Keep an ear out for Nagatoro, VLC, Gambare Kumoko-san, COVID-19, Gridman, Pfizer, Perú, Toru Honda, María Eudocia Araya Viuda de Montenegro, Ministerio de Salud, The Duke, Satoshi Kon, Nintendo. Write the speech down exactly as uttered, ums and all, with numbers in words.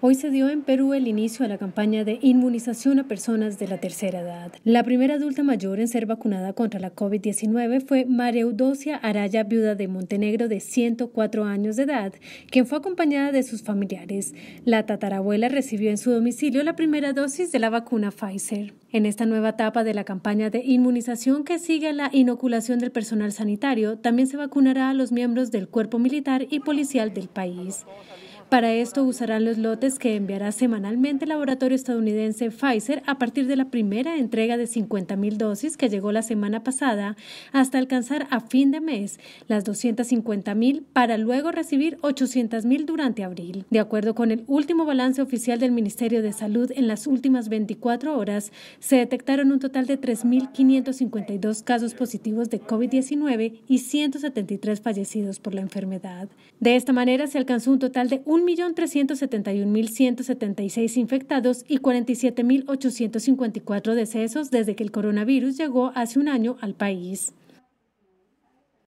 Hoy se dio en Perú el inicio a la campaña de inmunización a personas de la tercera edad. La primera adulta mayor en ser vacunada contra la COVID diecinueve fue María Eudocia Araya Viuda de Montenegro, de ciento cuatro años de edad, quien fue acompañada de sus familiares. La tatarabuela recibió en su domicilio la primera dosis de la vacuna Pfizer. En esta nueva etapa de la campaña de inmunización que sigue a la inoculación del personal sanitario, también se vacunará a los miembros del cuerpo militar y policial del país. Para esto usarán los lotes que enviará semanalmente el laboratorio estadounidense Pfizer a partir de la primera entrega de cincuenta mil dosis que llegó la semana pasada hasta alcanzar a fin de mes las doscientas cincuenta mil para luego recibir ochocientas mil durante abril. De acuerdo con el último balance oficial del Ministerio de Salud, en las últimas veinticuatro horas se detectaron un total de tres mil quinientos cincuenta y dos casos positivos de COVID diecinueve y ciento setenta y tres fallecidos por la enfermedad. De esta manera se alcanzó un total de un millón trescientos setenta y un mil ciento setenta y seis infectados y cuarenta y siete mil ochocientos cincuenta y cuatro decesos desde que el coronavirus llegó hace un año al país.